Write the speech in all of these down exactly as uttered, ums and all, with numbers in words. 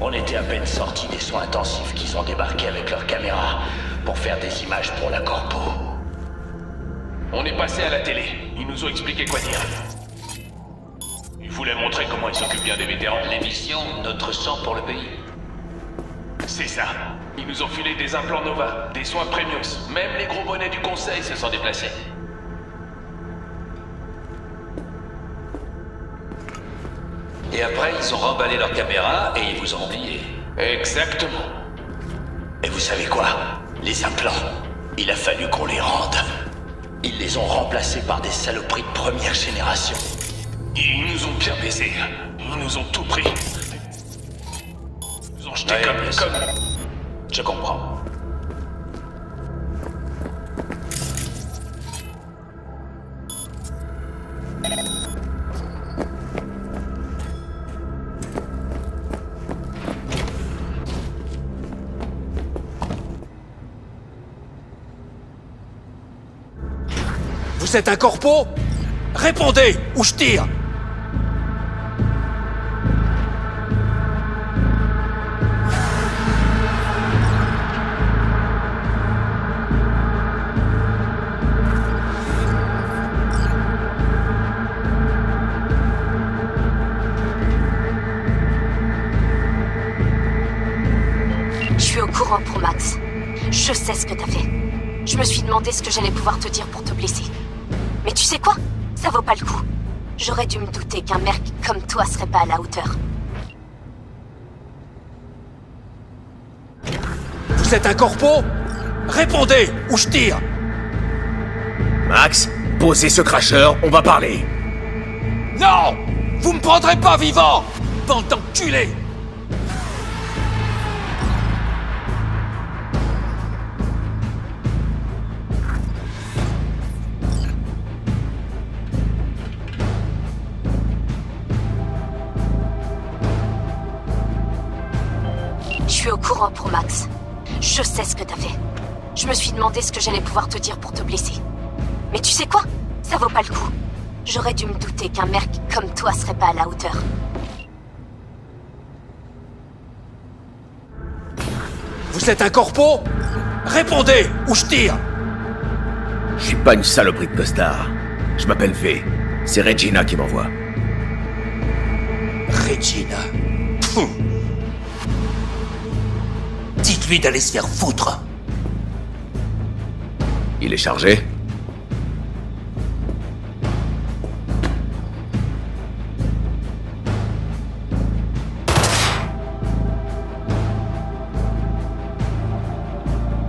On était à peine sortis des soins intensifs qu'ils ont débarqué avec leurs caméras pour faire des images pour la Corpo. On est passé à la télé. Ils nous ont expliqué quoi dire. Ils voulaient montrer comment ils s'occupent bien des vétérans. L'émission Notre sang pour le pays. C'est ça. Ils nous ont filé des implants Nova, des soins Premios. Même les gros bonnets du Conseil se sont déplacés. Et après, ils ont remballé leurs caméras et ils vous ont oublié. Exactement. Et vous savez quoi? Les implants, il a fallu qu'on les rende. Ils les ont remplacés par des saloperies de première génération. Ils nous ont bien baisés. Ils nous ont tout pris. Ils nous ont jetés ouais, comme... comme... Je comprends. Vous êtes un corpo? Répondez, ou je tire! Je suis au courant pour Max. Je sais ce que t'as fait. Je me suis demandé ce que j'allais pouvoir te dire pour te blesser. Mais tu sais quoi? Ça vaut pas le coup. J'aurais dû me douter qu'un merc comme toi serait pas à la hauteur. Vous êtes un corpo? Répondez, ou je tire! Max, posez ce crasheur, on va parler. Non! Vous me prendrez pas vivant! Bande d'enculés! Au courant pour Max. Je sais ce que t'as fait. Je me suis demandé ce que j'allais pouvoir te dire pour te blesser. Mais tu sais quoi? Ça vaut pas le coup. J'aurais dû me douter qu'un merc comme toi serait pas à la hauteur. Vous êtes un corpo? Répondez, ou je tire! Je suis pas une saloperie de costard. Je m'appelle V. C'est Regina qui m'envoie. Regina... Pfff. Dites-lui d'aller se faire foutre. Il est chargé?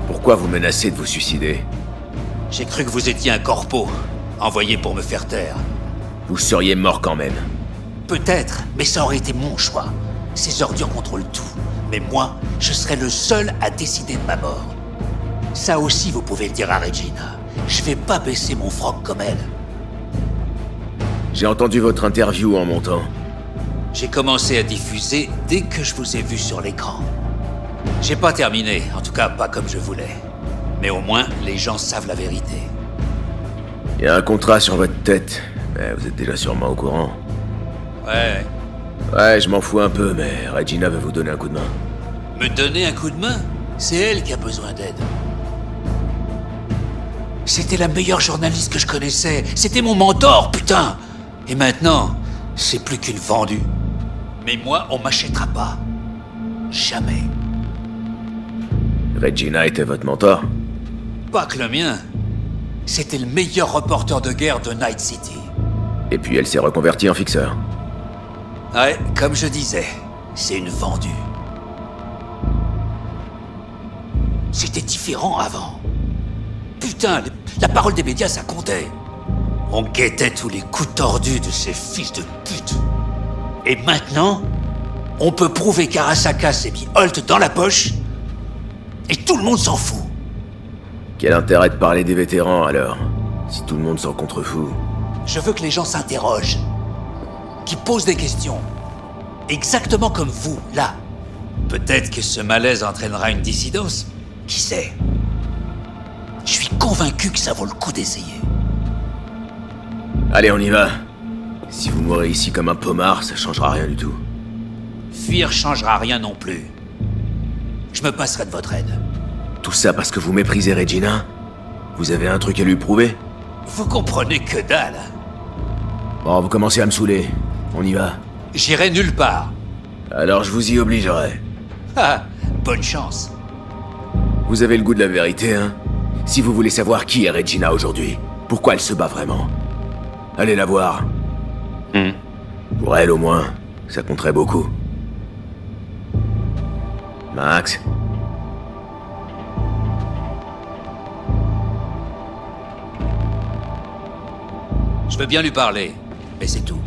Pourquoi vous menacez de vous suicider? J'ai cru que vous étiez un corpo, envoyé pour me faire taire. Vous seriez mort quand même. Peut-être, mais ça aurait été mon choix. Ces ordures contrôlent tout. Mais moi, je serai le seul à décider de ma mort. Ça aussi, vous pouvez le dire à Regina. Je vais pas baisser mon froc comme elle. J'ai entendu votre interview en montant. J'ai commencé à diffuser dès que je vous ai vu sur l'écran. J'ai pas terminé, en tout cas pas comme je voulais. Mais au moins, les gens savent la vérité. Il y a un contrat sur votre tête. Mais vous êtes déjà sûrement au courant. Ouais. Ouais, je m'en fous un peu, mais Regina veut vous donner un coup de main. Me donner un coup de main? C'est elle qui a besoin d'aide. C'était la meilleure journaliste que je connaissais. C'était mon mentor, putain! Et maintenant, c'est plus qu'une vendue. Mais moi, on m'achètera pas. Jamais. Regina était votre mentor? Pas que le mien. C'était le meilleur reporter de guerre de Night City. Et puis elle s'est reconvertie en fixeur. Ouais, comme je disais, c'est une vendue. C'était différent avant. Putain, les... la parole des médias, ça comptait. On guettait tous les coups tordus de ces fils de pute. Et maintenant, on peut prouver qu'Arasaka s'est mis Holt dans la poche, et tout le monde s'en fout. Quel intérêt de parler des vétérans, alors, si tout le monde s'en contrefout? Je veux que les gens s'interrogent. Qui pose des questions. Exactement comme vous, là. Peut-être que ce malaise entraînera une dissidence. Qui sait? Je suis convaincu. convaincu que ça vaut le coup d'essayer. Allez, on y va. Si vous mourrez ici comme un pommard, ça changera rien du tout. Fuir changera rien non plus. Je me passerai de votre aide. Tout ça parce que vous méprisez Regina? Vous avez un truc à lui prouver? Vous comprenez que dalle. Bon, vous commencez à me saouler. On y va. J'irai nulle part. Alors je vous y obligerai. Ah, bonne chance. Vous avez le goût de la vérité, hein? Si vous voulez savoir qui est Regina aujourd'hui, pourquoi elle se bat vraiment, allez la voir. Mmh. Pour elle, au moins, ça compterait beaucoup. Max? Je veux bien lui parler, mais c'est tout.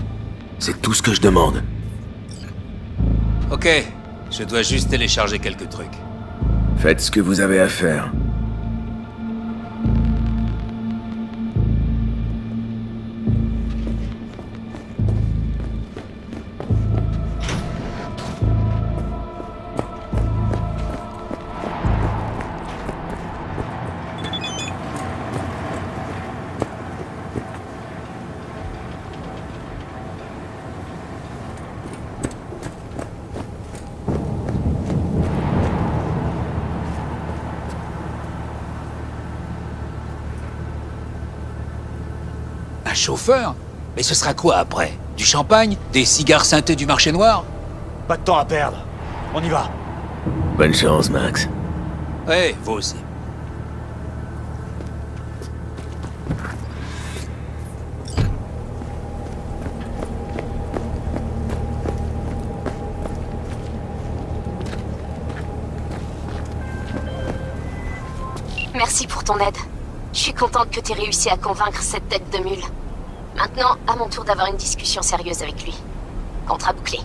C'est tout ce que je demande. Ok, je dois juste télécharger quelques trucs. Faites ce que vous avez à faire. Chauffeur? Mais ce sera quoi après? Du champagne? Des cigares synthés du marché noir? Pas de temps à perdre. On y va. Bonne chance, Max. Ouais, vous aussi. Merci pour ton aide. Je suis contente que tu aies réussi à convaincre cette tête de mule. Maintenant, à mon tour d'avoir une discussion sérieuse avec lui. Contrat bouclé.